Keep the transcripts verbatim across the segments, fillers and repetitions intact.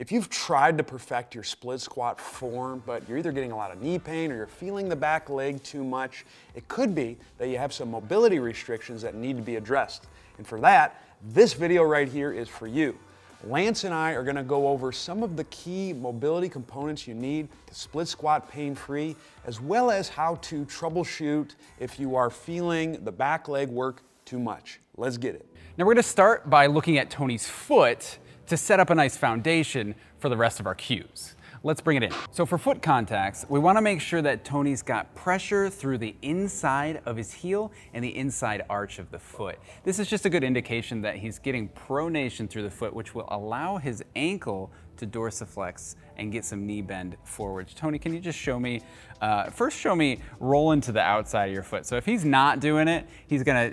If you've tried to perfect your split squat form, but you're either getting a lot of knee pain or you're feeling the back leg too much, it could be that you have some mobility restrictions that need to be addressed. And for that, this video right here is for you. Lance and I are going to go over some of the key mobility components you need to split squat pain-free, as well as how to troubleshoot if you are feeling the back leg work too much. Let's get it. Now we're going to start by looking at Tony's foot to set up a nice foundation for the rest of our cues. Let's bring it in. So for foot contacts, we want to make sure that Tony's got pressure through the inside of his heel and the inside arch of the foot. This is just a good indication that he's getting pronation through the foot, which will allow his ankle to dorsiflex and get some knee bend forwards. Tony, can you just show me, uh, first show me rolling to the outside of your foot. So if he's not doing it, he's gonna,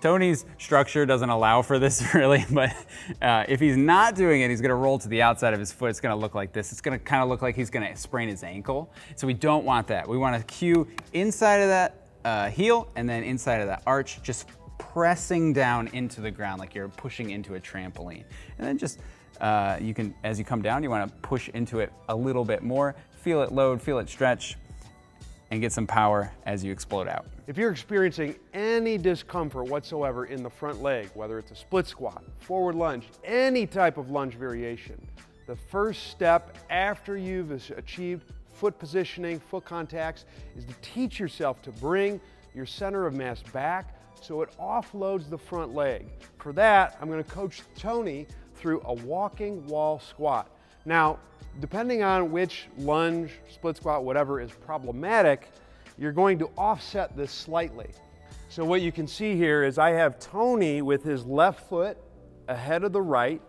Tony's structure doesn't allow for this really, but uh, if he's not doing it, he's gonna roll to the outside of his foot. It's gonna look like this. It's gonna kind of look like he's gonna sprain his ankle. So we don't want that. We wanna cue inside of that uh, heel and then inside of that arch, just pressing down into the ground like you're pushing into a trampoline. And then just, Uh, you can, as you come down, you want to push into it a little bit more, feel it load, feel it stretch, and get some power as you explode out. If you're experiencing any discomfort whatsoever in the front leg, whether it's a split squat, forward lunge, any type of lunge variation, the first step after you've achieved foot positioning, foot contacts, is to teach yourself to bring your center of mass back so it offloads the front leg. For that, I'm going to coach Tony through a walking wall squat. Now, depending on which lunge, split squat, whatever is problematic, you're going to offset this slightly. So what you can see here is I have Tony with his left foot ahead of the right.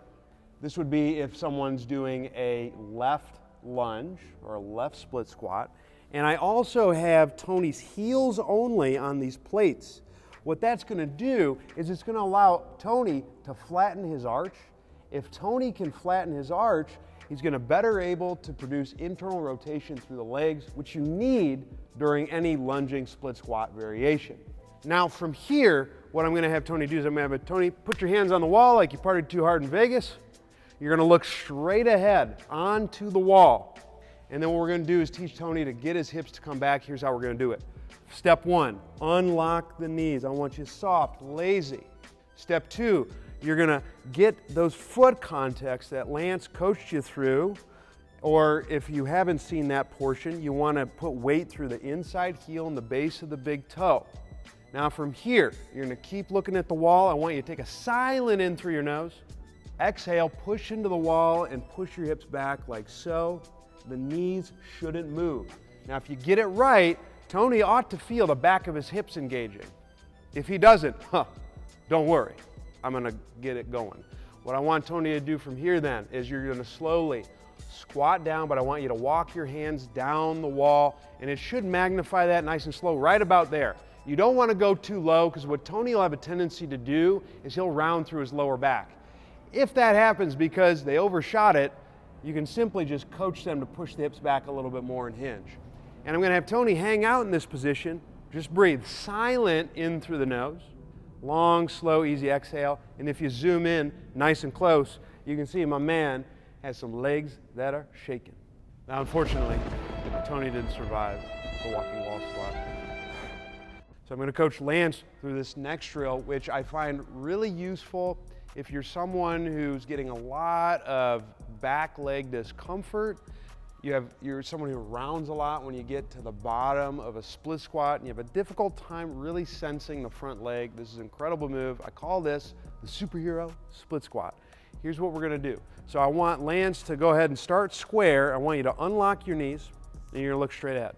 This would be if someone's doing a left lunge or a left split squat. And I also have Tony's heels only on these plates. What that's gonna do is it's gonna allow Tony to flatten his arch. If Tony can flatten his arch, he's going to better able to produce internal rotation through the legs, which you need during any lunging split squat variation. Now from here, what I'm going to have Tony do is I'm going to have Tony put your hands on the wall like you partied too hard in Vegas. You're going to look straight ahead onto the wall. And then what we're going to do is teach Tony to get his hips to come back. Here's how we're going to do it. Step one, unlock the knees. I want you soft, lazy. Step two, you're going to get those foot contacts that Lance coached you through, or if you haven't seen that portion, you want to put weight through the inside heel and the base of the big toe. Now from here, you're going to keep looking at the wall. I want you to take a silent in through your nose. Exhale, push into the wall and push your hips back like so. The knees shouldn't move. Now if you get it right, Tony ought to feel the back of his hips engaging. If he doesn't, huh, don't worry. I'm going to get it going. What I want Tony to do from here then is you're going to slowly squat down, but I want you to walk your hands down the wall, and it should magnify that nice and slow right about there. You don't want to go too low, because what Tony will have a tendency to do is he'll round through his lower back. If that happens because they overshot it, you can simply just coach them to push the hips back a little bit more and hinge. And I'm going to have Tony hang out in this position. Just breathe. Silent in through the nose. Long, slow, easy exhale. And if you zoom in nice and close, you can see my man has some legs that are shaking. Now, unfortunately, Tony didn't survive the walking wall squat. So I'm going to coach Lance through this next drill, which I find really useful if you're someone who's getting a lot of back leg discomfort. You have, you're someone who rounds a lot when you get to the bottom of a split squat and you have a difficult time really sensing the front leg. This is an incredible move. I call this the superhero split squat. Here's what we're gonna do. So I want Lance to go ahead and start square. I want you to unlock your knees and you're gonna look straight ahead.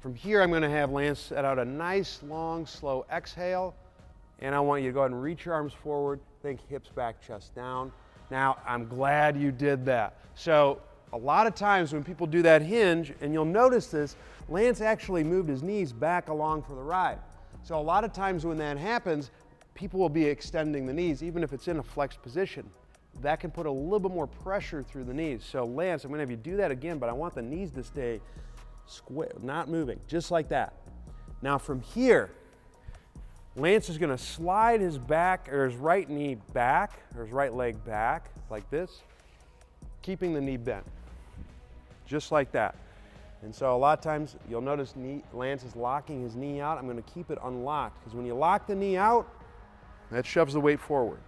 From here, I'm gonna have Lance set out a nice, long, slow exhale. And I want you to go ahead and reach your arms forward. Think hips back, chest down. Now, I'm glad you did that. So, a lot of times when people do that hinge, and you'll notice this, Lance actually moved his knees back along for the ride. So a lot of times when that happens, people will be extending the knees, even if it's in a flexed position. That can put a little bit more pressure through the knees. So Lance, I'm gonna have you do that again, but I want the knees to stay square, not moving, just like that. Now from here, Lance is gonna slide his back, or his right knee back, or his right leg back, like this. keeping the knee bent, just like that. And so a lot of times you'll notice knee, Lance is locking his knee out. I'm going to keep it unlocked, because when you lock the knee out, that shoves the weight forward.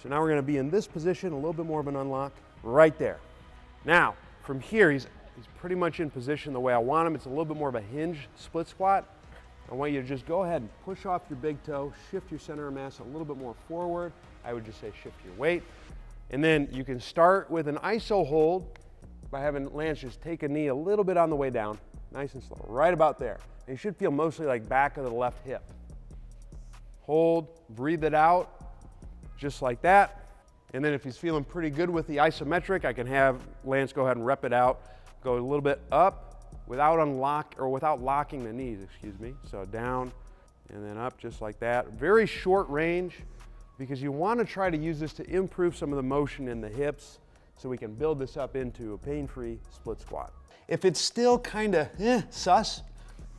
So now we're going to be in this position, a little bit more of an unlock, right there. Now, from here, he's, he's pretty much in position the way I want him. It's a little bit more of a hinge split squat. I want you to just go ahead and push off your big toe, shift your center of mass a little bit more forward. I would just say shift your weight. And then you can start with an I S O hold by having Lance just take a knee a little bit on the way down, nice and slow, right about there. And you should feel mostly like back of the left hip. Hold, breathe it out, just like that. And then if he's feeling pretty good with the isometric, I can have Lance go ahead and rep it out, go a little bit up, without unlock or without locking the knees, excuse me. So down and then up, just like that. Very short range, because you want to try to use this to improve some of the motion in the hips, so we can build this up into a pain-free split squat. If it's still kind of eh, sus,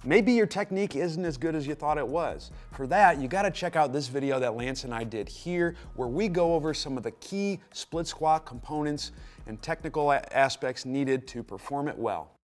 maybe your technique isn't as good as you thought it was. For that, you gotta check out this video that Lance and I did here, where we go over some of the key split squat components and technical aspects needed to perform it well.